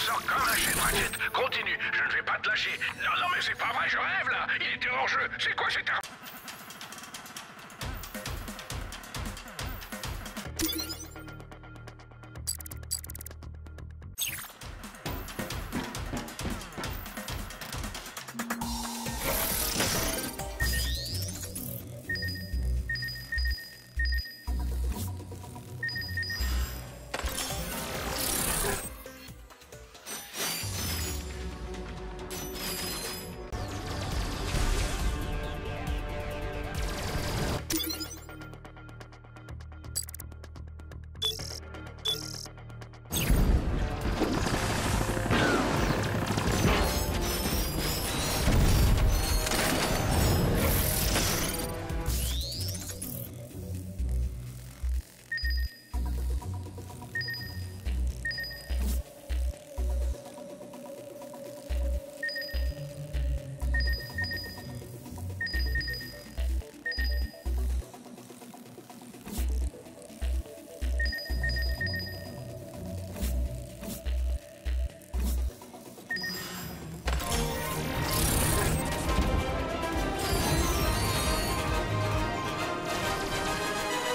sors comme un chef, Ratchet. Continue, je ne vais pas te lâcher. Non, non, mais c'est pas vrai, je rêve, là. Il était hors jeu. C'est quoi, j'étais...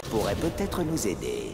pourrait peut-être nous aider.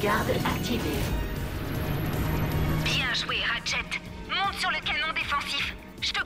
Garde activée. Bien joué, Ratchet. Monte sur le canon défensif. Je te...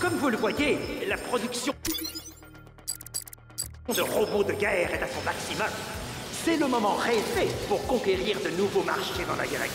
Comme vous le voyez, la production de robots de guerre est à son maximum. C'est le moment rêvé pour conquérir de nouveaux marchés dans la galaxie.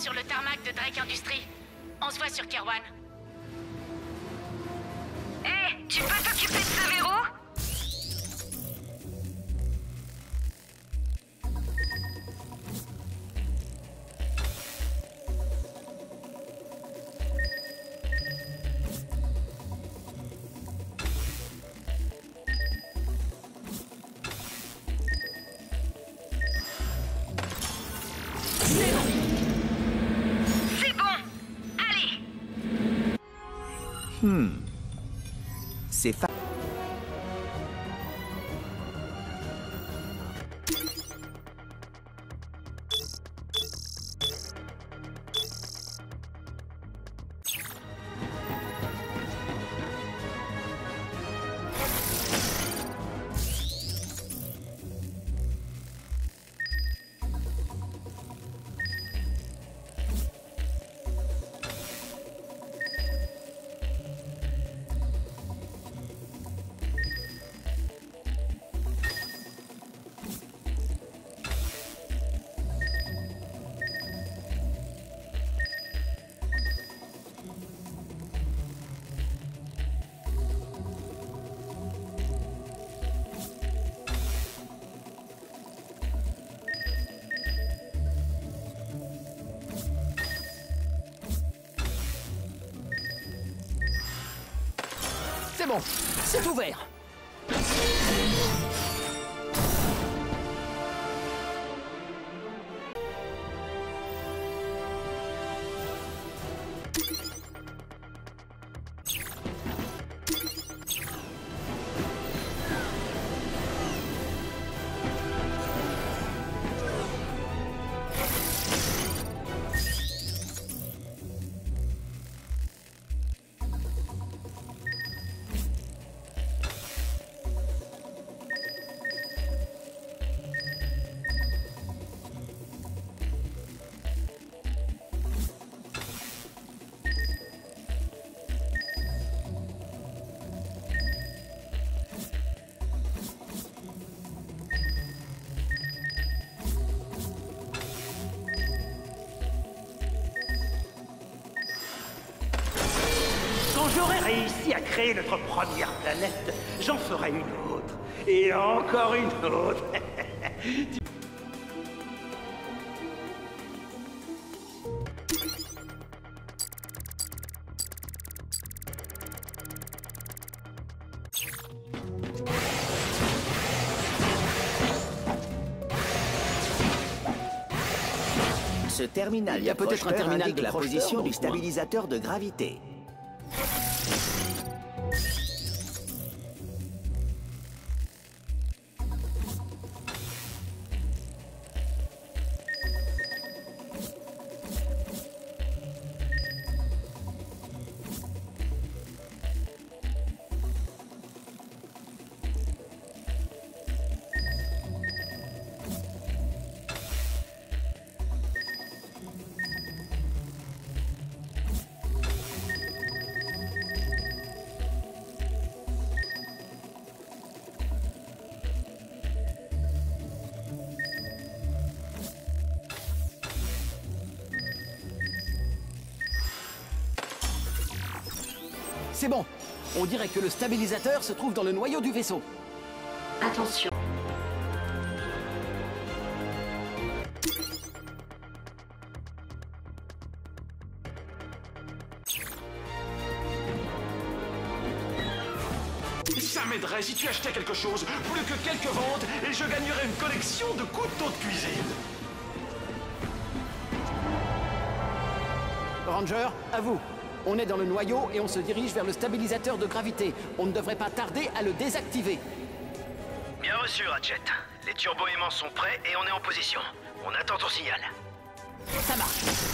sur le tarmac de Drake Industries. On se voit sur Kerwan. Hé, tu peux t'occuper de ce verrou ? C'est fa... C'est bon, c'est ouvert. J'aurais réussi à créer notre première planète, j'en ferai une autre, et encore une autre. Ce terminal, il y a peut-être un terminal de la position du stabilisateur de gravité. C'est bon. On dirait que le stabilisateur se trouve dans le noyau du vaisseau. Attention. Ça m'aiderait si tu achetais quelque chose, plus que quelques ventes, et je gagnerais une collection de couteaux de cuisine. Ranger, à vous. On est dans le noyau et on se dirige vers le stabilisateur de gravité. On ne devrait pas tarder à le désactiver. Bien reçu, Ratchet. Les turbo-aimants sont prêts et on est en position. On attend ton signal. Ça marche.